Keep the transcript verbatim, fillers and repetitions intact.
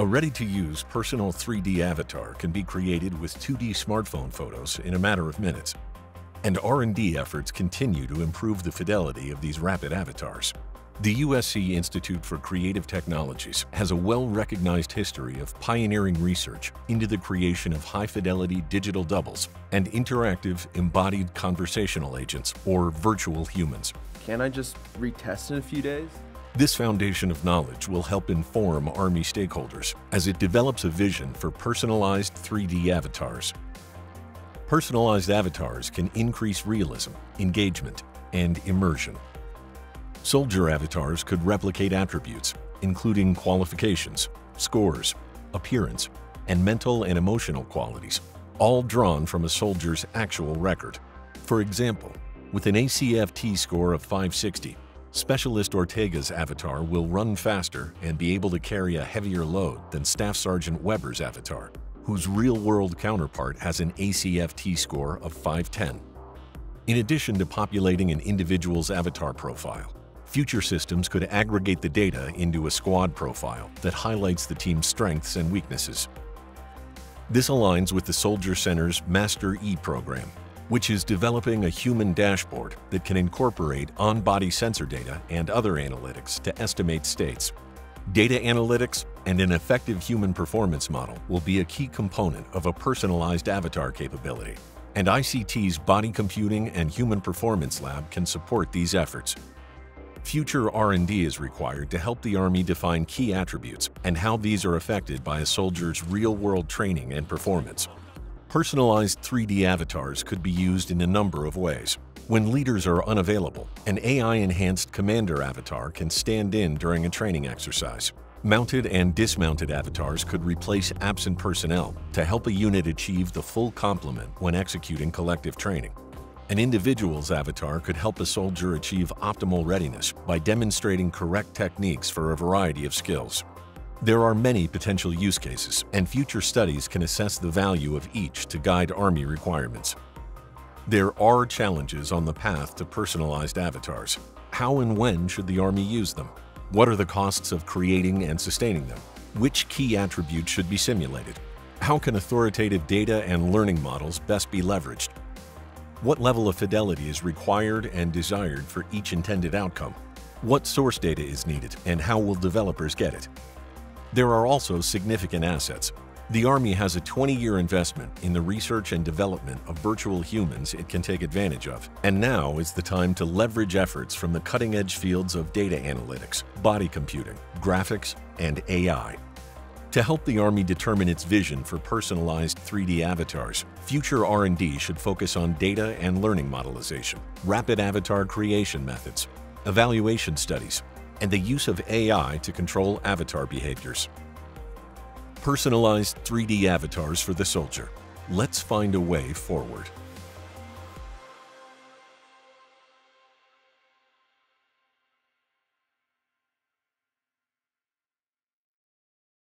A ready-to-use personal three D avatar can be created with two D smartphone photos in a matter of minutes, and R and D efforts continue to improve the fidelity of these rapid avatars. The U S C Institute for Creative Technologies has a well-recognized history of pioneering research into the creation of high-fidelity digital doubles and interactive embodied conversational agents, or virtual humans. Can I just retest in a few days? This foundation of knowledge will help inform Army stakeholders as it develops a vision for personalized three D avatars. Personalized avatars can increase realism, engagement, and immersion. Soldier avatars could replicate attributes, including qualifications, scores, appearance, and mental and emotional qualities, all drawn from a soldier's actual record. For example, with an A C F T score of five sixty, Specialist Ortega's avatar will run faster and be able to carry a heavier load than Staff Sergeant Weber's avatar, whose real-world counterpart has an A C F T score of five ten. In addition to populating an individual's avatar profile, future systems could aggregate the data into a squad profile that highlights the team's strengths and weaknesses. This aligns with the Soldier Center's Master E program, which is developing a human dashboard that can incorporate on-body sensor data and other analytics to estimate states. Data analytics and an effective human performance model will be a key component of a personalized avatar capability, and I C T's Body Computing and Human Performance Lab can support these efforts. Future R and D is required to help the Army define key attributes and how these are affected by a soldier's real-world training and performance. Personalized three D avatars could be used in a number of ways. When leaders are unavailable, an A I-enhanced commander avatar can stand in during a training exercise. Mounted and dismounted avatars could replace absent personnel to help a unit achieve the full complement when executing collective training. An individual's avatar could help a soldier achieve optimal readiness by demonstrating correct techniques for a variety of skills. There are many potential use cases, and future studies can assess the value of each to guide Army requirements. There are challenges on the path to personalized avatars. How and when should the Army use them? What are the costs of creating and sustaining them? Which key attributes should be simulated? How can authoritative data and learning models best be leveraged? What level of fidelity is required and desired for each intended outcome? What source data is needed, and how will developers get it? There are also significant assets. The Army has a twenty-year investment in the research and development of virtual humans it can take advantage of. And now is the time to leverage efforts from the cutting-edge fields of data analytics, body computing, graphics, and A I. To help the Army determine its vision for personalized three D avatars, future R and D should focus on data and learning modelization, rapid avatar creation methods, evaluation studies, and the use of A I to control avatar behaviors. Personalized three D avatars for the soldier. Let's find a way forward.